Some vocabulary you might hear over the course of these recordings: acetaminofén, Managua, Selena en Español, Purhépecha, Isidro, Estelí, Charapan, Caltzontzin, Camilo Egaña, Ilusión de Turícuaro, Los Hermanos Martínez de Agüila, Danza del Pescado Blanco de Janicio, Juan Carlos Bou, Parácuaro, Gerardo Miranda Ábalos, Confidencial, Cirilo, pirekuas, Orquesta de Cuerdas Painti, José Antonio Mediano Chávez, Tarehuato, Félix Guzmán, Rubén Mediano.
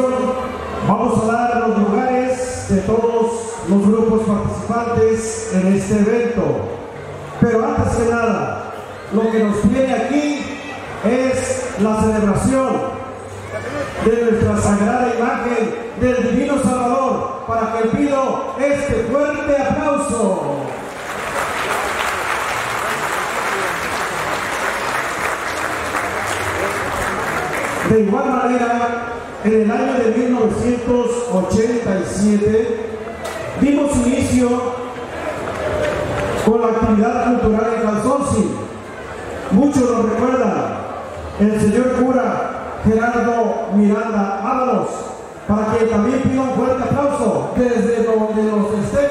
presentación vamos a dar los lugares de todos los grupos participantes en este evento. Pero antes que nada, lo que nos viene aquí es la celebración de nuestra sagrada imagen del Divino Salvador, para que pido este fuerte aplauso. De igual manera, en el año de 1987 dimos inicio con la actividad cultural de Caltzontzin. Muchos nos recuerdan el señor cura Gerardo Miranda Ábalos, para quien también pido un fuerte aplauso desde donde nos esté,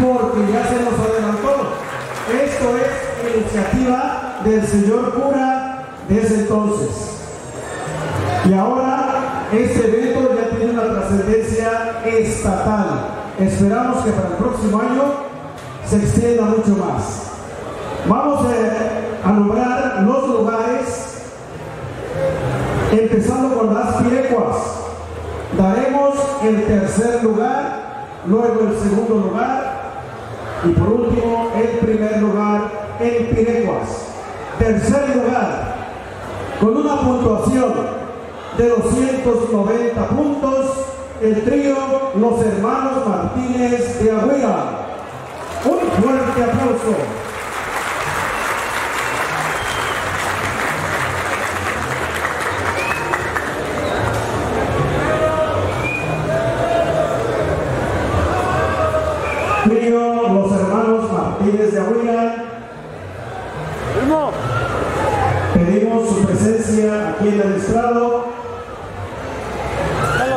porque ya se nos adelantó. Esto es iniciativa del señor cura desde entonces, y ahora este evento ya tiene una trascendencia estatal. Esperamos que para el próximo año se extienda mucho más. Vamos a nombrar los lugares, empezando con las Pirecuas. Daremos el tercer lugar, luego el segundo lugar y por último el primer lugar en Pirecuas. Tercer lugar con una puntuación de 290 puntos, el trío Los Hermanos Martínez de Agüila. Un fuerte aplauso. Los Hermanos Martínez de Agüila, pedimos su presencia aquí en el estrado.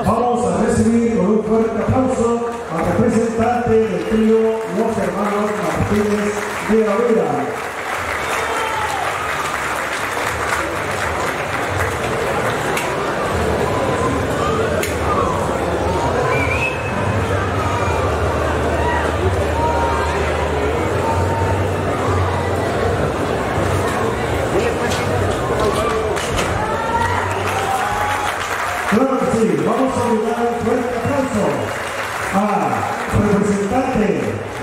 Vamos a recibir con un fuerte aplauso al representante del trío Los Hermanos Martínez de Agüila.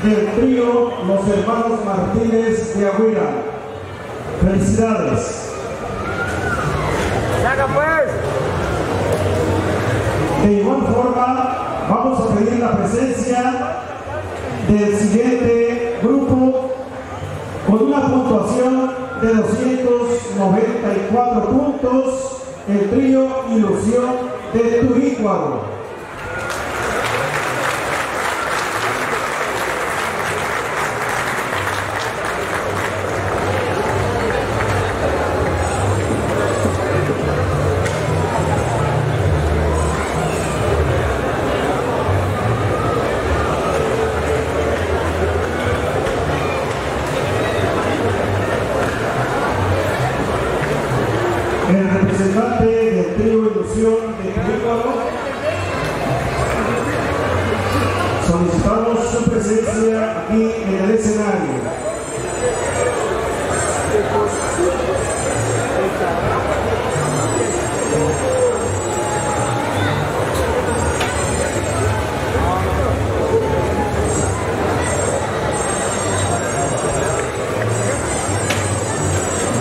Del trío Los Hermanos Martínez de Agüila. ¡Felicidades! ¡Saca pues! De igual forma, vamos a pedir la presencia del siguiente grupo con una puntuación de 294 puntos, el trío Ilusión de Turícuaro.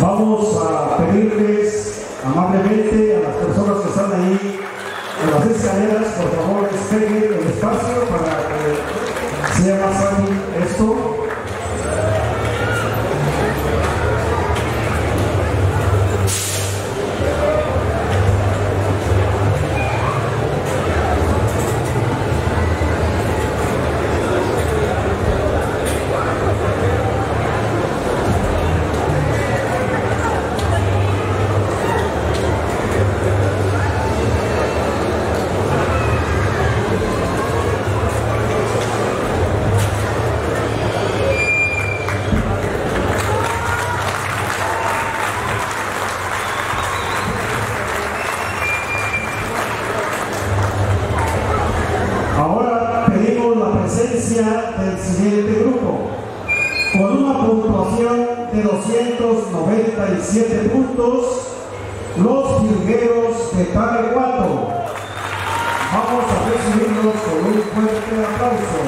Vamos a pedirles amablemente a las personas que están ahí en las escaleras, por favor, despeguen el espacio para que sea más fácil esto. Del siguiente grupo con una puntuación de 297 puntos, los virgueros de Tarehuato. Vamos a recibirlos con un fuerte aplauso.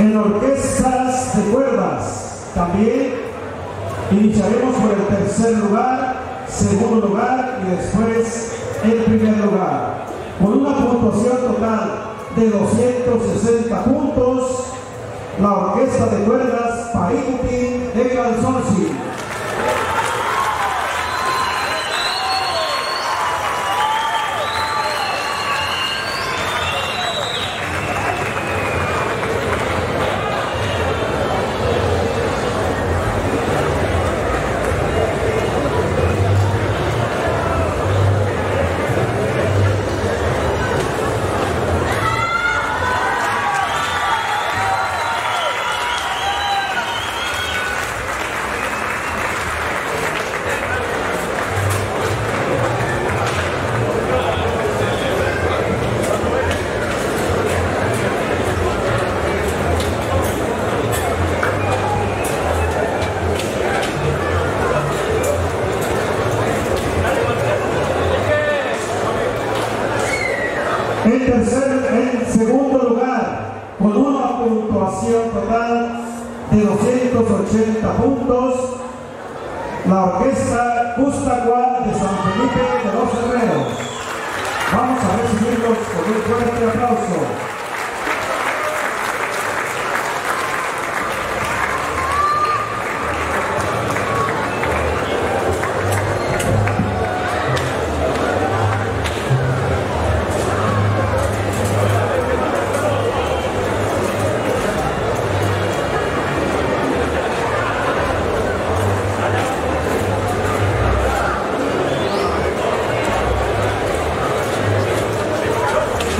En orquestas de cuerdas también iniciaremos por el tercer lugar, segundo lugar y después el primer lugar. Con una puntuación total de 260 puntos, la Orquesta de Cuerdas Painti de Caltzontzin.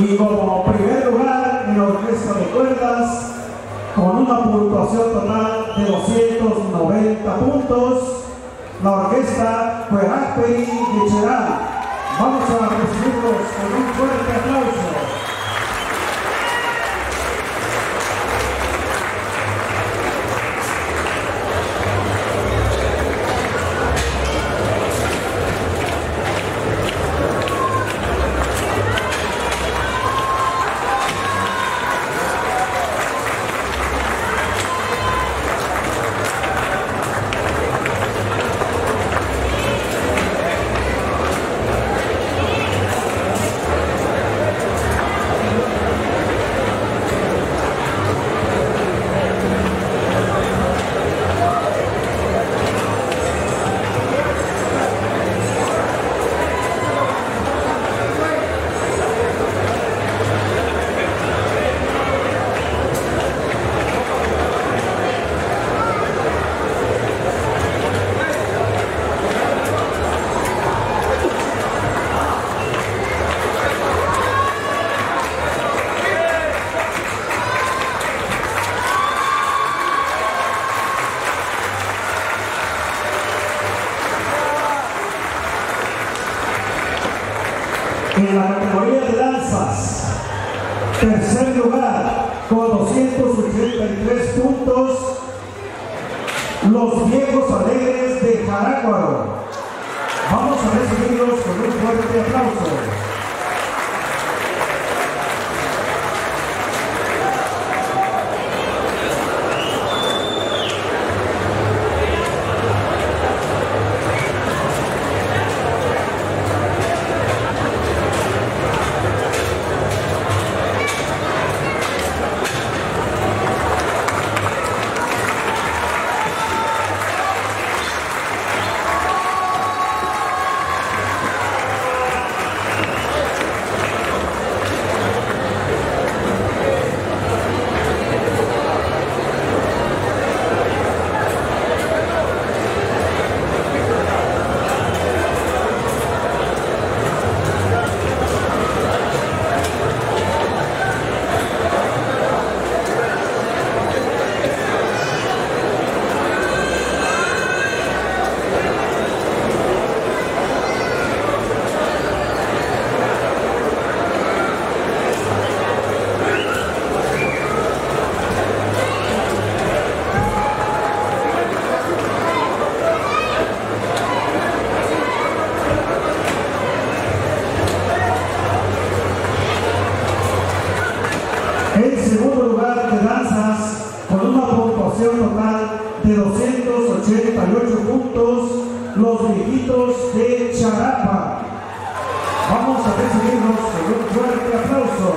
Y como primer lugar en orquesta de cuerdas, con una puntuación total de 290 puntos, la orquesta Purhépecha de Charapan. Vamos a recibirlos con un fuerte aplauso. en la categoría de danzas. Tercer lugar, con 283 puntos, Los Viejos Alegres de Parácuaro. Vamos a recibirlos con un fuerte aplauso. De 288 puntos, Los Viejitos de Charapan. Vamos a recibirnos con un fuerte aplauso.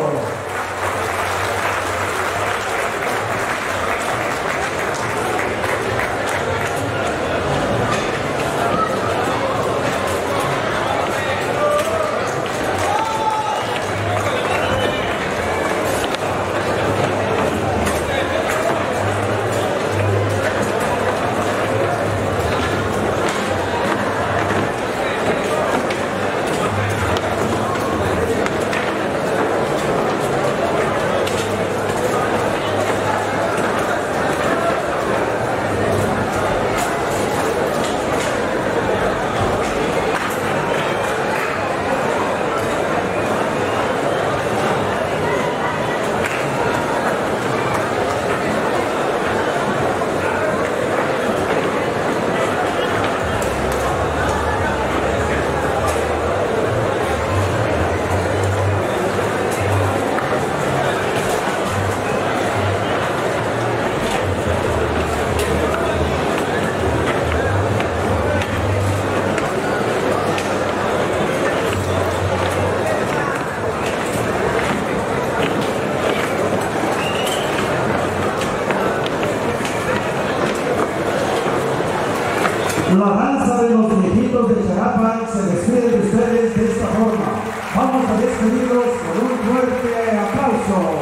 La danza de Los Viejitos de Charapan se despide de ustedes de esta forma. Vamos a despedirlos con un fuerte aplauso.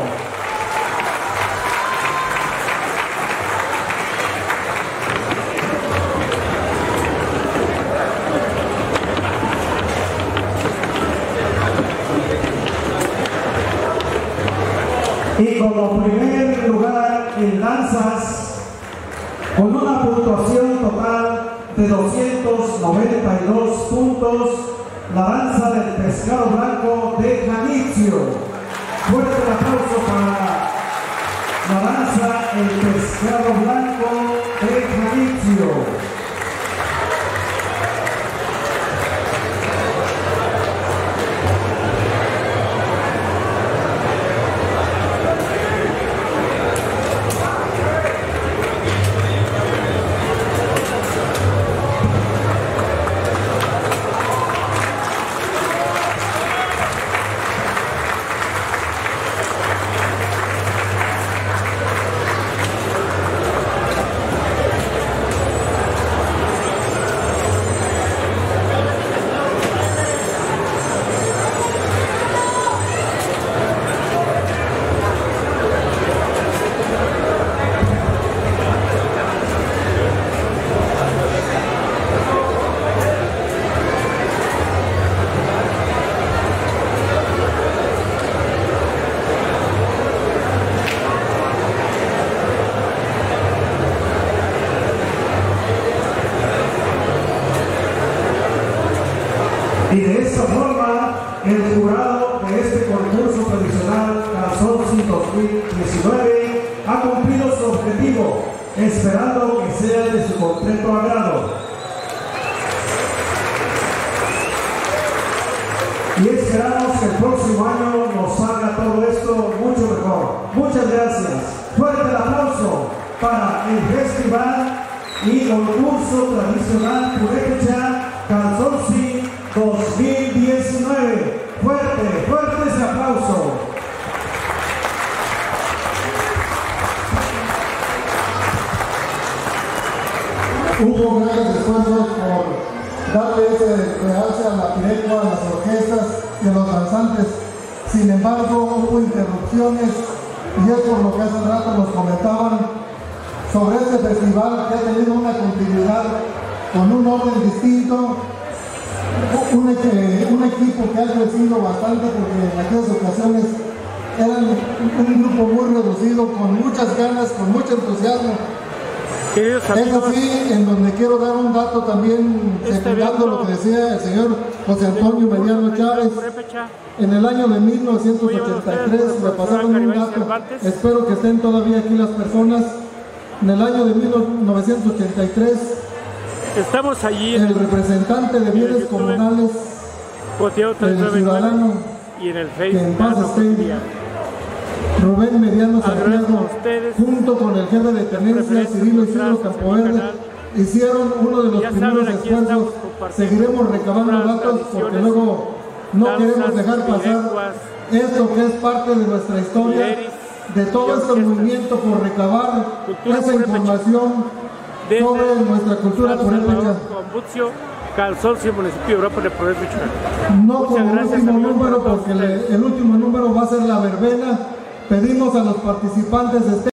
Y como primer lugar en danzas, con una puntuación total de 292 puntos, la Danza del Pescado Blanco de Janicio. Fuerte el aplauso para la Danza del Pescado Blanco de Janicio. Y de esta forma el jurado de este concurso tradicional Caltzontzin 2019 ha cumplido su objetivo, esperando que sea de su completo agrado. Y esperamos que el próximo año nos salga todo esto mucho mejor. Muchas gracias. Fuerte el aplauso para el Festival y Concurso Tradicional Purhépecha Caltzontzin 2019. Fuerte, fuerte ese aplauso. Hubo grandes esfuerzos por darle ese realce a la pirengua, a las orquestas y a los danzantes. Sin embargo, hubo interrupciones, y es por lo que hace rato nos comentaban sobre este festival, que ha tenido una continuidad con un orden distinto, un equipo que ha crecido bastante, porque en aquellas ocasiones eran un grupo muy reducido, con muchas ganas, con mucho entusiasmo. Es así, en donde quiero dar un dato también, secundando lo que decía el señor José Antonio Mediano Chávez. En el año de 1983, me pasaron un dato, espero que estén todavía aquí las personas. En el año de 1983, estamos allí, el representante de bienes comunales, el ciudadano, que en paz esté, Rubén Mediano Chávez, junto con el jefe de tenencia Cirilo y Isidro hicieron uno de los primeros esfuerzos. Seguiremos recabando datos, porque luego no queremos dejar pasar esto que es parte de nuestra historia, de todo este movimiento por recabar esa información sobre nuestra cultura purhépecha. Caltzontzin, municipio de Europa de Purhépecha. No con el último número, porque el último número va a ser la verbena. Pedimos a los participantes